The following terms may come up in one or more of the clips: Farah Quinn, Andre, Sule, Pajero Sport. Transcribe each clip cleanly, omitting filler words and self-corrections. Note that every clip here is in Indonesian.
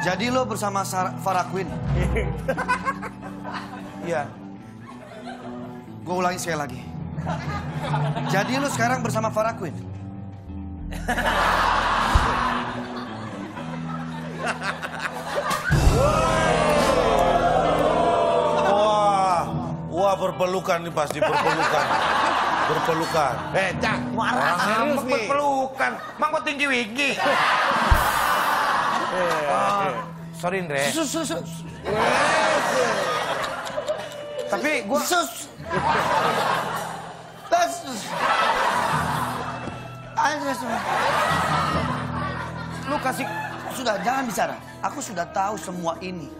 Jadi lo bersama Farah Quinn. Iya. Gue ulangi sekali lagi. Jadi lo sekarang bersama Farah Quinn. Wah, berpelukan nih, pasti berpelukan. Berpelukan. Cak, marah serius berpelukan. Mang kok tinggi winggi. Sorry, Andre. Tapi gua lu kasih, sudah jangan bicara. Aku sudah tahu semua ini.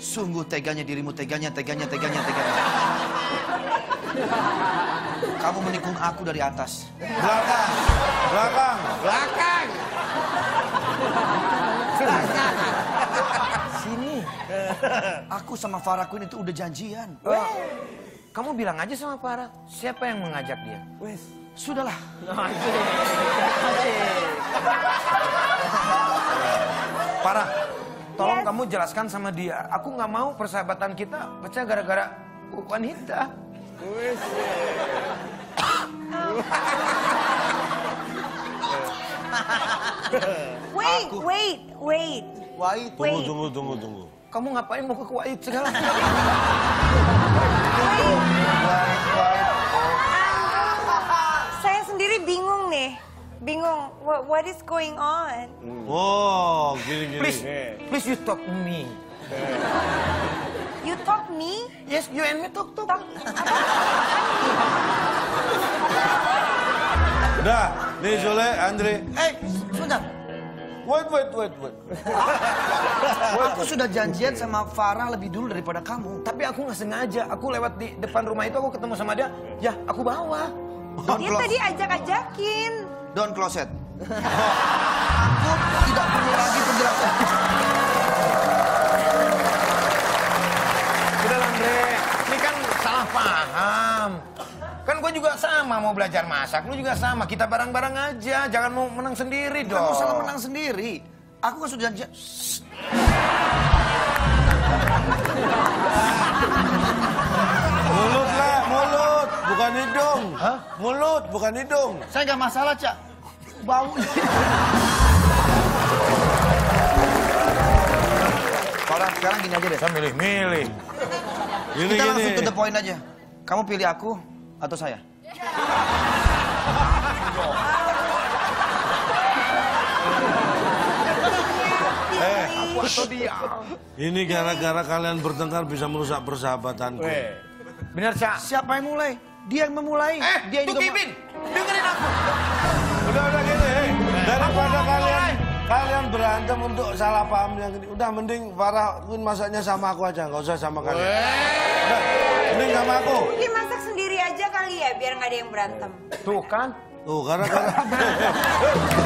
Sungguh teganya dirimu, teganya. Kamu menikung aku dari atas. Belakang. Sini. Aku sama Farah Quinn itu udah janjian. Weh. Kamu bilang aja sama Farah, siapa yang mengajak dia? Wes. Sudahlah. Farah, tolong kamu jelaskan sama dia. Aku nggak mau persahabatan kita pecah gara-gara wanita. Wes. Wait. Tunggu. Kamu ngapain mau ke Kuwait segala? Saya sendiri bingung nih. What is going on? Oh, gini. Please you talk to me. You talk me? Yes, you and me talk. Udah, nih Zule, Andre. Sudah. Wait. Aku sudah janjian sama Farah lebih dulu daripada kamu. Tapi aku nggak sengaja. Aku lewat di depan rumah itu, aku ketemu sama dia. Ya, aku bawa. Dia tadi ajak-ajakin. Don Closet. Aku tidak perlu lagi penjelasan. Udah, Andre. Ini kan salah paham. Kan gue juga sama mau belajar masak, lu juga sama. Kita bareng-bareng aja, jangan mau menang sendiri dong. Kamu salah menang sendiri. Aku kan sudah janji. Mulut lah, mulut, bukan hidung. Hah? Mulut, bukan hidung. Saya nggak masalah, Cak. Bau. Kalau sekarang gini aja deh. Saya milih. Kita langsung to the point aja. Kamu pilih aku. Atau saya? Aku atau dia? Ini gara-gara kalian bertengkar bisa merusak persahabatanku. Benar, Cak. Siapa yang mulai? Dia yang memulai. Dia yang Kevin, dengerin aku. Udah gini. Daripada kalian berantem untuk salah paham yang gini. Udah, mending Farah Quinn masaknya sama aku aja. Nggak usah sama kalian. Udah, mending sama aku. Biar nggak ada yang berantem. Tuh kan? Tuh, karena